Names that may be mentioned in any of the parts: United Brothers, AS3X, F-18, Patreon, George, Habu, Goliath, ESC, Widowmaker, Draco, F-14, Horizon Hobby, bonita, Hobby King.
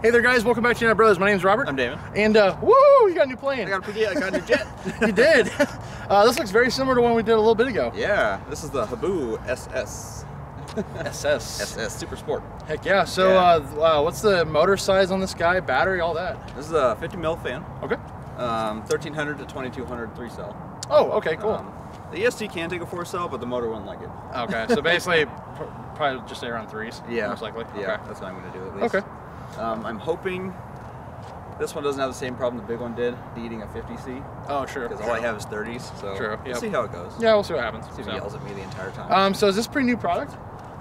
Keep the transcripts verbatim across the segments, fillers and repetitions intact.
Hey there guys, welcome back to United Brothers. My name's Robert. I'm David. And uh, woo, you got a new plane. I got a, I got a new jet. You did. Uh, this looks very similar to one we did a little bit ago. Yeah, this is the Habu S S. S S. S S, super sport. Heck yeah. So yeah. Uh, uh, what's the motor size on this guy, battery, all that? This is a fifty mil fan. Okay. Um, thirteen hundred to twenty-two hundred three cell. Oh, okay, cool. Um, the E S C can take a four cell, but the motor wouldn't like it. Okay, so basically probably just say around threes. Yeah. Most likely. Yeah, okay. That's what I'm going to do at least. Okay. Um, I'm hoping this one doesn't have the same problem the big one did, needing a fifty C. Oh, sure. Because all I have is thirties, so true. Yep. We'll see how it goes. Yeah, we'll see what happens. See if so. He yells at me the entire time. Um, so is this a pretty new product?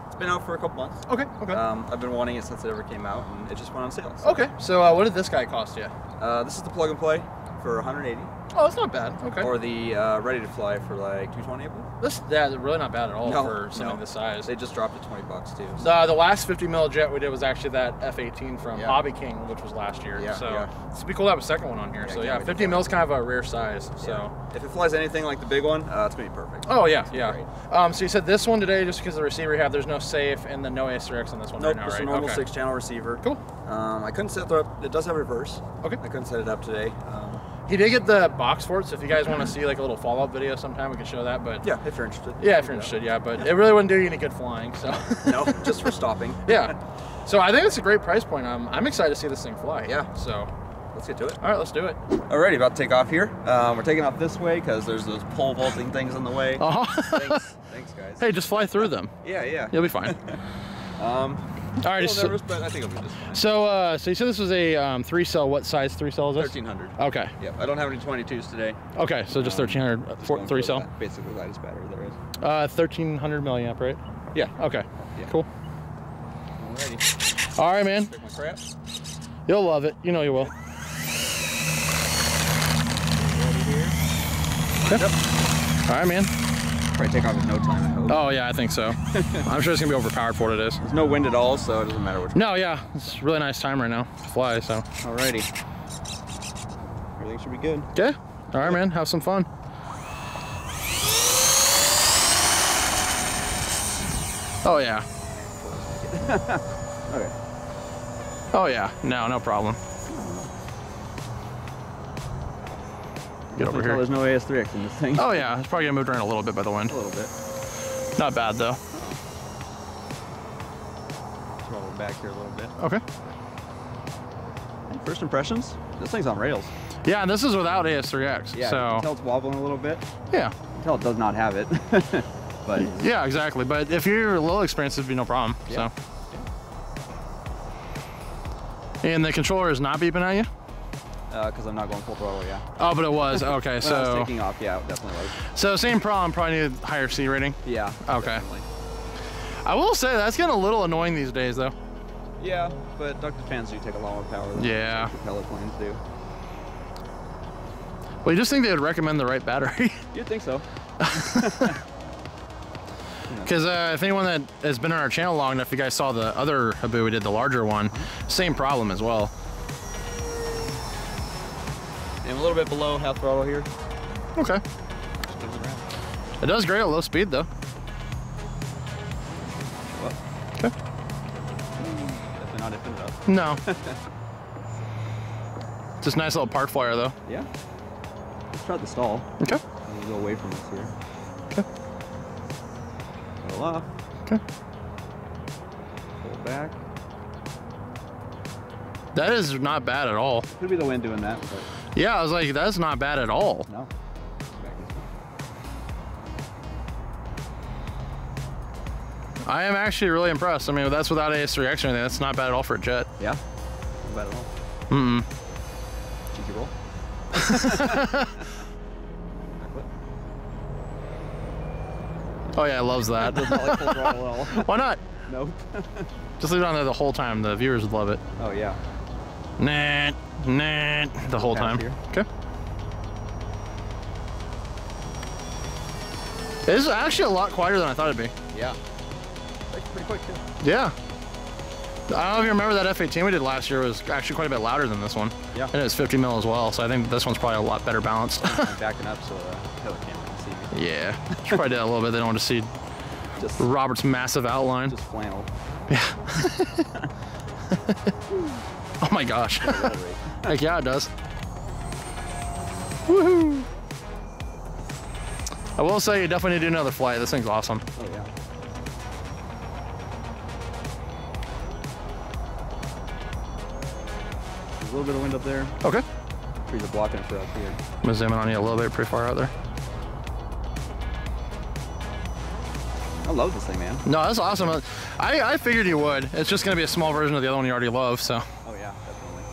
It's been out for a couple months. Okay, okay. Um, I've been wanting it since it ever came out, and it just went on sale. So. Okay, so uh, what did this guy cost you? Uh, this is the plug and play for one hundred eighty. Oh, that's not bad. Okay. Or the uh, ready to fly for like two twenty, I believe. That's yeah, really not bad at all no, for something no. this size. They just dropped it twenty bucks too. So. The, the last fifty mil jet we did was actually that F eighteen from yeah. Hobby King, which was last year. Yeah, so yeah. It's be cool to have a second one on here. Yeah, so yeah, fifty mil is kind of a rare size. So yeah. If it flies anything like the big one, uh, it's gonna be perfect. Oh yeah, yeah. Um, so you said this one today, just because of the receiver you have, there's no safe and then no A S three X on this one nope, right now, right? Nope, a normal okay. six channel receiver. Cool. Um, I couldn't set it up. It does have reverse. Okay. I couldn't set it up today. Um, He did get the box for it, so if you guys want to see like a little follow-up video sometime, we can show that. But yeah, if you're interested. Yeah, if you're interested, yeah. But it really wouldn't do you any good flying, so. No, just for stopping. Yeah. So I think it's a great price point. I'm, I'm excited to see this thing fly. Yeah. So let's get to it. All right, let's do it. Alrighty, about to take off here. Um, we're taking off this way because there's those pole vaulting things in the way. Uh -huh. Thanks. Thanks, guys. Hey, just fly through them. Yeah, yeah. You'll be fine. um, All right, so, nervous, but I think it'll be just so, uh, so you said this was a um, three cell. What size three cell is this? thirteen hundred. Okay. Yeah, I don't have any twenty-twos today. Okay, so just um, thirteen hundred, four, three cell. That, basically, the lightest battery there is. Uh, thirteen hundred milliamp, right? Yeah. Okay. Yeah. Cool. Alrighty. All right, man. Pick my crap. You'll love it. You know you will. Yep. All right, man. Probably take off in no time, I hope. Oh yeah, I think so. I'm sure it's gonna be overpowered for what it is. There's no wind at all, so it doesn't matter which. No, yeah, it's a really nice time right now to fly. So. Alrighty. Everything should be good. Yeah. All right, man. Have some fun. Oh yeah. Okay. Oh yeah. No, no problem. Get over here. There's no A S three X in this thing. Oh yeah, it's probably gonna move around a little bit by the wind. A little bit. Not bad though. Let's roll it back here a little bit. Okay. First impressions? This thing's on rails. Yeah, and this is without A S three X. Yeah, so. You can tell it's wobbling a little bit. Yeah. You can tell it does not have it. But yeah, exactly. But if you're a little experienced, it'd be no problem. Yeah. So. Yeah. And the controller is not beeping at you? Because uh, I'm not going full throttle, yeah. Oh, but it was. Okay, when so. I was taking off, yeah, it definitely was. So, same problem, probably needed higher C rating? Yeah. Okay. Definitely. I will say that's getting a little annoying these days, though. Yeah, but ducted fans do take a lot more power than yeah. propeller planes do. Well, you just think they would recommend the right battery? You'd think so. Because uh, if anyone that has been on our channel long enough, you guys saw the other Habu we did, the larger one, same problem as well. And a little bit below half throttle here. Okay. Just goes around. It does great at low speed though. Well, okay. Definitely not dipping it up. No. Just nice little park flyer though. Yeah. Let's try the stall. Okay. We'll go away from this here. Okay. Pull off. Okay. Pull back. That is not bad at all. Could be the wind doing that. But. Yeah, I was like, that's not bad at all. No. I am actually really impressed. I mean, that's without A S three X or anything. That's not bad at all for a jet. Yeah, not bad at all. Mm-mm. Cheeky roll. Oh yeah, I loves that. That does not like full throttle at all. Why not? Nope. Just leave it on there the whole time. The viewers would love it. Oh yeah. Nah, nah, the whole time. Here. Okay. This is actually a lot quieter than I thought it'd be. Yeah. It's pretty quick, too. Yeah. I don't know if you remember that F eighteen we did last year was actually quite a bit louder than this one. Yeah. And it was fifty mil as well, so I think this one's probably a lot better balanced. I'm backing up so the camera can see me. Yeah. Should probably do that a little bit. They don't want to see just, Robert's massive outline. Just flannel. Yeah. Oh my gosh. Heck yeah, it does. Woohoo! I will say you definitely need to do another flight. This thing's awesome. Oh yeah. There's a little bit of wind up there. Okay. Trees are blocking for up here. I'm gonna zoom in on you a little bit, pretty far out there. I love this thing, man. No, that's awesome. I, I figured you would. It's just gonna be a small version of the other one you already love, so. Oh yeah, definitely.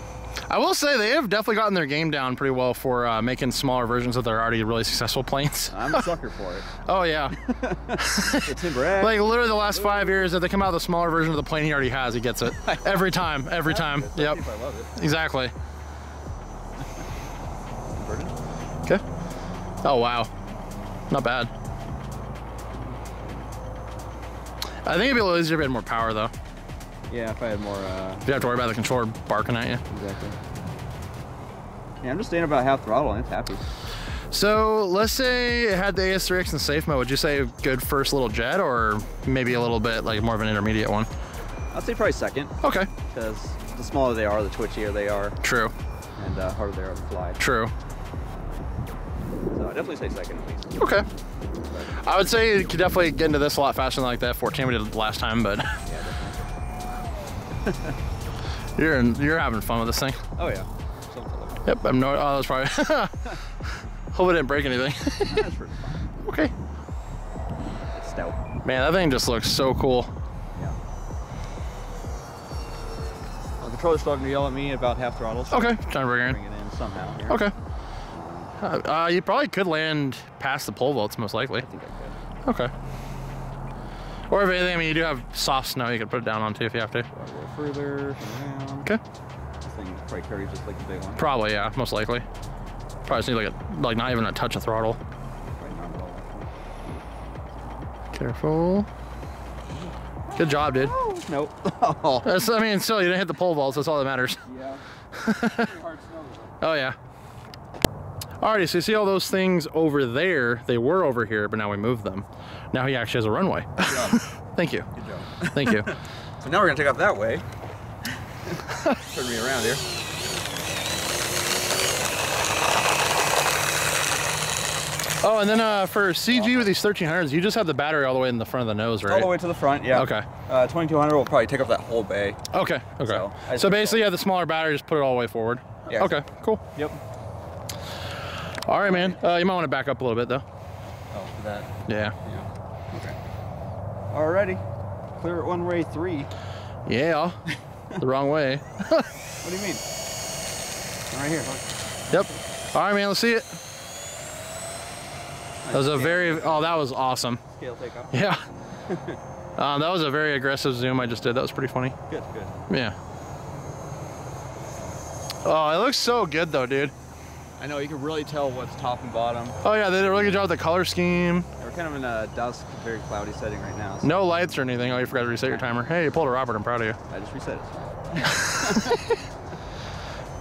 I will say they have definitely gotten their game down pretty well for uh, making smaller versions of their already really successful planes. I'm a sucker for it. Oh yeah. The Timber X. Like literally the last Ooh. five years, if they come out with a smaller version of the plane he already has, he gets it. Every time, every time. Yep. I love it. Exactly. Okay. Oh wow. Not bad. I think it'd be a little easier if you had more power, though. Yeah, if I had more... Uh... You'd have to worry about the controller barking at you. Exactly. Yeah, I'm just staying about half throttle, and it's happy. So, let's say it had the A S three X in safe mode. Would you say good first little jet, or maybe a little bit like more of an intermediate one? I'd say probably second. Okay. Because the smaller they are, the twitchier they are. True. And uh, harder they are to fly. True. So, I'd definitely say second, at least. Okay. I would say you could definitely get into this a lot faster than like the F fourteen we did last time, but yeah, you're in, you're having fun with this thing. Oh yeah. Like yep. I'm no. Oh, that's probably. Hope it didn't break anything. That's pretty fine. Okay. It's stout. Man, that thing just looks so cool. Yeah. Well, the controller's starting to yell at me about half throttle. So okay. Trying to bring it in. Bring it in somehow. Here. Okay. Uh, you probably could land past the pole vaults, most likely. I think I could. Okay. Or if anything, I mean, you do have soft snow you can put it down on too if you have to. So I roll further, around. Okay. This thing probably carries just like the big one. Probably, yeah, most likely. Probably just need like a, like not even a touch of throttle. Careful. Good job, dude. Oh, nope. Oh. That's, I mean, still, you didn't hit the pole vaults. That's all that matters. Yeah. Hard snow, though. Oh yeah. Alrighty, so you see all those things over there? They were over here, but now we moved them. Now he actually has a runway. Good job. Thank you. Good job. Thank you. So now we're gonna take off that way. Turn me around here. Oh, and then uh, for C G with these thirteen hundreds, you just have the battery all the way in the front of the nose, right? All the way to the front, yeah. Okay. Uh, twenty-two hundred will probably take up that whole bay. Okay, okay. So, so basically, yeah, the smaller battery, just put it all the way forward. Yeah. Okay, cool. Yep. All right, man. Uh, you might want to back up a little bit, though. Oh, for that? Yeah. Yeah. Okay. All righty. Clear at one way three. Yeah. The wrong way. What do you mean? Right here. Yep. All right, man. Let's see it. That was a very... Oh, that was awesome. Scale takeoff. Yeah. um, that was a very aggressive zoom I just did. That was pretty funny. Good, good. Yeah. Oh, it looks so good, though, dude. I know, you can really tell what's top and bottom. Oh yeah, they did a really good job with the color scheme. Yeah, we're kind of in a dusk, very cloudy setting right now. So. No lights or anything. Oh, you forgot to reset your timer. Hey, you pulled a Robert, I'm proud of you. I just reset it.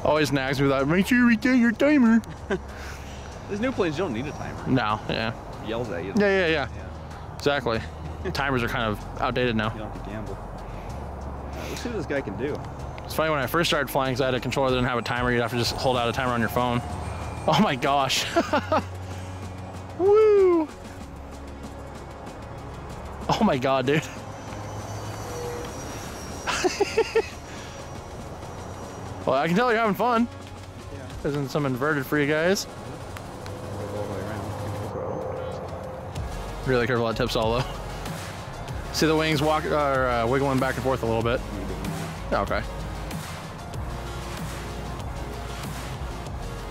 Always nags me without, make sure you reset your timer. These new planes, you don't need a timer. No, yeah. It yells at you. Yeah, yeah, yeah, yeah. Exactly. Timers are kind of outdated now. You don't have to gamble. Right, let's see what this guy can do. It's funny, when I first started flying, because I had a controller that didn't have a timer, you'd have to just hold out a timer on your phone. Oh my gosh. Woo! Oh my god, dude. Well, I can tell you're having fun. Yeah. Isn't some inverted for you guys? Really careful that tip solo. See the wings walk or uh, wiggling back and forth a little bit. Okay.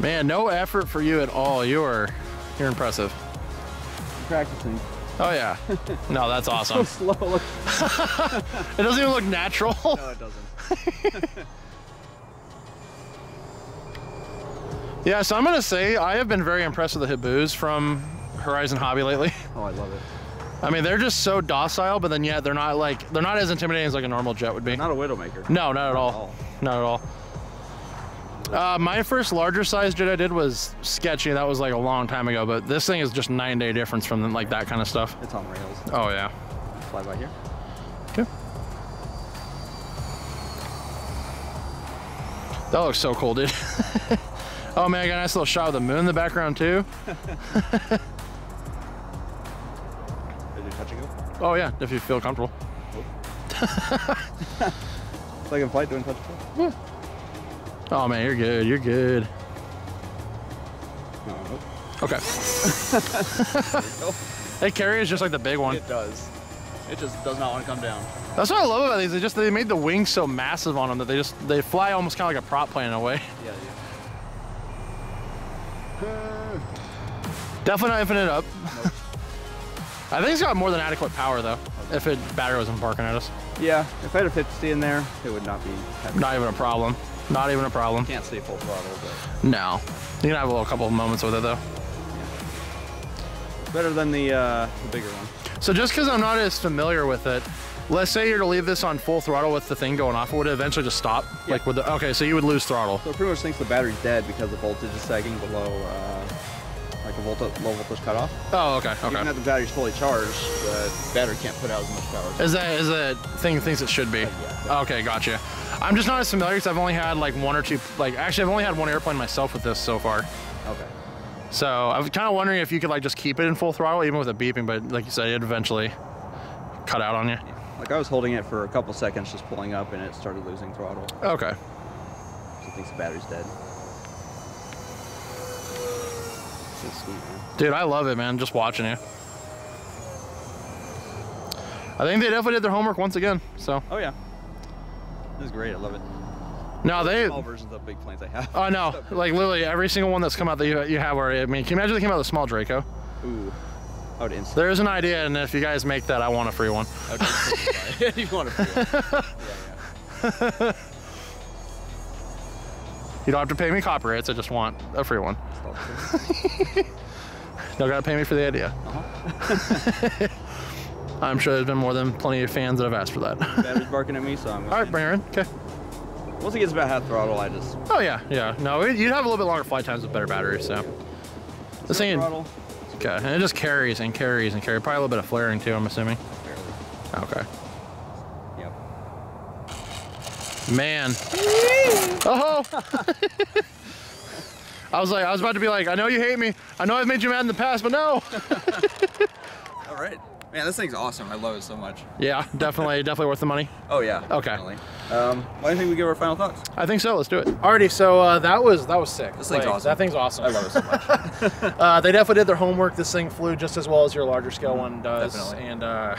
Man, no effort for you at all. You are, you're impressive. I'm practicing. Oh yeah. No, that's awesome. It's so slow. It doesn't even look natural. No, it doesn't. Yeah, so I'm gonna say I have been very impressed with the Habus from Horizon Hobby lately. Oh, I love it. I mean, they're just so docile, but then yet yeah, they're not like they're not as intimidating as like a normal jet would be. Not a Widowmaker. No, not at all. Not at all. Uh, my first larger size jet I did was sketchy. That was like a long time ago, but this thing is just nine day difference from like that kind of stuff. It's on rails. Oh yeah. Fly by here. Okay. That looks so cool, dude. Oh man, I got a nice little shot of the moon in the background too. Is it touching you? Oh yeah, if you feel comfortable. It's like in flight doing touch control. Yeah. Oh man, you're good, you're good. No, nope. Okay. That carry is just like the big one. It does. It just does not want to come down. That's what I love about these. They just they made the wings so massive on them that they just they fly almost kind of like a prop plane in a way. Yeah, yeah. Definitely not infinite up. Nope. I think it's got more than adequate power though. Okay. If it battery wasn't barking at us. Yeah. If I had a fifty in there, it would not be. Heavy. Not even a problem. Not even a problem. Can't stay full throttle, but. No. You can have a little couple of moments with it though. Yeah. Better than the, uh, the bigger one. So just because I'm not as familiar with it, let's say you're to leave this on full throttle with the thing going off, would it eventually just stop? Yeah. Like with the, okay, so you would lose throttle. So it pretty much thinks the battery's dead because the voltage is sagging below uh, like a volta, low voltage cutoff. Oh, okay, okay. Even if the battery's fully charged, the battery can't put out as much power. Is that, is that thing thinks it should be? Uh, yeah. Okay, gotcha. I'm just not as familiar because I've only had like one or two, like actually I've only had one airplane myself with this so far. Okay. So I was kind of wondering if you could like just keep it in full throttle even with it beeping, but like you said, it eventually cut out on you. Yeah. Like I was holding it for a couple seconds just pulling up and it started losing throttle. Okay. So it thinks the battery's dead. It's just sweet, man. Dude, I love it, man, just watching you. I think they definitely did their homework once again, so. Oh yeah. This is great, I love it. No, they. Small versions of big planes I have. Oh no, like literally every single one that's come out that you, you have already. I mean, can you imagine they came out with a small Draco? Ooh. I would instantly. There's an idea, and if you guys make that, I want a free one. I would instantly buy it. You want a free one. Yeah, yeah. You don't have to pay me copyrights, I just want a free one. Y'all gotta pay me for the idea. Uh-huh. I'm sure there's been more than plenty of fans that have asked for that. Battery's barking at me, so I'm gonna. All right, bring her in. Okay. Once it gets about half throttle, I just. Oh yeah, yeah. No, it, you'd have a little bit longer flight times with better batteries, so. This thing. Throttle. Okay, and it just carries and carries and carries. Probably a little bit of flaring too, I'm assuming. Barely. Okay. Yep. Man. Oh. I was like, I was about to be like, I know you hate me. I know I've made you mad in the past, but no. All right. Man, this thing's awesome. I love it so much. Yeah, definitely, definitely worth the money. Oh yeah. Okay. Definitely. Um, well, I think we give our final thoughts. I think so. Let's do it. Alrighty. So uh, that was that was sick. This thing's like, awesome. That thing's awesome. I love it so much. uh, they definitely did their homework. This thing flew just as well as your larger scale mm-hmm. one does. Definitely. And uh,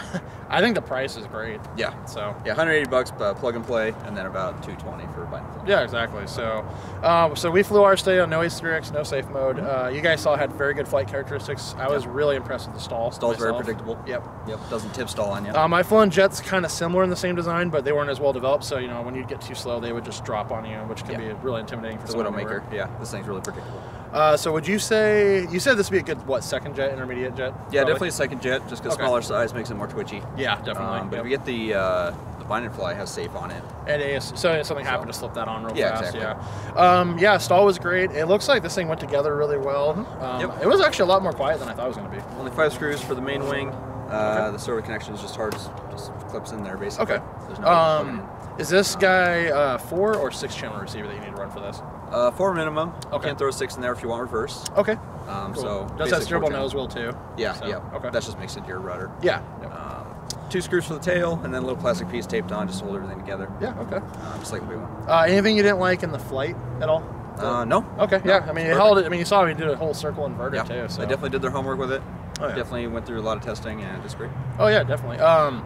I think the price is great. Yeah. So yeah, one hundred eighty bucks uh, plug and play, and then about two twenty for button flip. Yeah, exactly. So um, so we flew our stay on no A S three X, no safe mode. Uh, you guys saw it had very good flight characteristics. I was yeah. really impressed with the stall. Stall's myself. Very predictable. Yep. Yep, doesn't tip stall on you. Um, I've flown jets kind of similar in the same design, but they weren't as well developed, so you know, when you'd get too slow, they would just drop on you, which can yeah. be really intimidating for the Widowmaker. Yeah, this thing's really predictable. Uh, so would you say, you said this would be a good, what, second jet, intermediate jet? Yeah, probably? Definitely a second jet, just because okay. smaller size makes it more twitchy. Yeah, definitely. Um, but yep. if you get the, uh, the bind and fly, has safe on it. And A S, so something happened so. to slip that on real yeah, fast. Exactly. Yeah, um, yeah, stall was great. It looks like this thing went together really well. Um, yep. It was actually a lot more quiet than I thought it was going to be. Only five screws for the main wing. Uh, okay. The servo connection is just hard, just, just clips in there basically. Okay. There's no um, is this um, guy uh, four or six channel receiver that you need to run for this? Uh, four minimum. Okay. You can throw six in there if you want reverse. Okay. Um, cool. So does have steerable nose wheel too? Yeah. So, yeah. Okay. That just makes it your rudder. Yeah. Yep. Um, two screws for the tail, and then a little plastic piece taped on just to hold everything together. Yeah. Okay. Um, just like the big one. Uh, anything you didn't like in the flight at all? Uh, no. Okay. No. Yeah. I mean, it held it. I mean, you saw we did a whole circle inverted yeah. too. So they definitely did their homework with it. Oh, yeah. Definitely went through a lot of testing and it's great. Oh yeah, definitely. Um,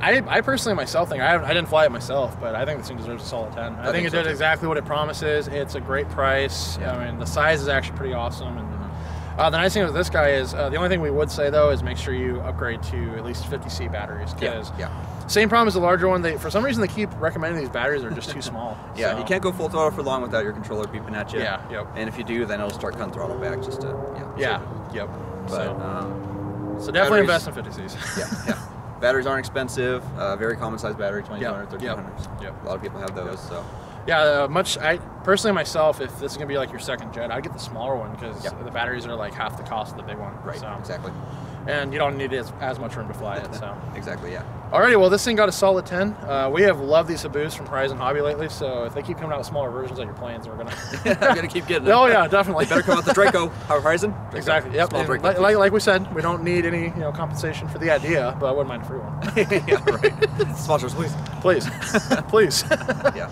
I, I personally myself think I haven't, I didn't fly it myself, but I think this thing deserves a solid ten. I, I think, think it so did too. exactly what it promises. It's a great price. Yeah. I mean, the size is actually pretty awesome. And uh, the nice thing with this guy is uh, the only thing we would say though is make sure you upgrade to at least fifty C batteries. Because yeah. yeah. same problem as the larger one. They for some reason they keep recommending these batteries are just too small. Yeah, so. You can't go full throttle for long without your controller beeping at you. Yeah. Yep. And if you do, then it'll start cutting throttle back just to yeah. Yeah. Yep. But, so, um, so definitely invest in fifty Cs. Yeah, yeah. Batteries aren't expensive. Uh, very common size battery, twenty-two hundred, yep. thirteen hundreds. Yep. A lot of people have those. Yep. So. Yeah, uh, much. I personally myself, if this is gonna be like your second jet, I'd get the smaller one because yep. the batteries are like half the cost of the big one. Right. So. Exactly. And you don't need as, as much room to fly yeah, it. So. Exactly. Yeah. Alrighty, well this thing got a solid ten. Uh, we have loved these Habus from Horizon Hobby lately, so if they keep coming out with smaller versions of your planes, we're gonna we're gonna keep getting them. Oh yeah, definitely. They better come out the Draco Horizon. Draco. Exactly. Yep. Small Draco, like, like, like we said, we don't need any you know compensation for the idea, but I wouldn't mind a free one. Yeah, right. Sponsors, please, please, please. Yeah.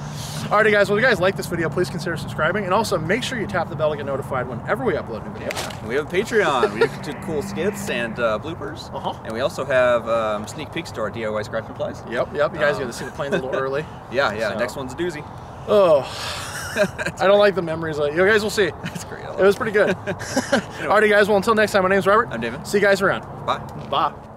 Alrighty, guys. Well, if you guys like this video, please consider subscribing, and also make sure you tap the bell to get notified whenever we upload new videos. Yeah. We have a Patreon. We do cool skits and uh, bloopers, uh-huh. and we also have um, sneak peeks to our D I Y. Always scratch and flies. Yep, yep. You guys um, get to see the planes a little early. Yeah, yeah. So. Next one's a doozy. Oh, I don't like the memories. Of it. You guys will see. That's great. It was pretty good. Anyway. Alrighty, guys. Well, until next time, my name's Robert. I'm David. See you guys around. Bye. Bye.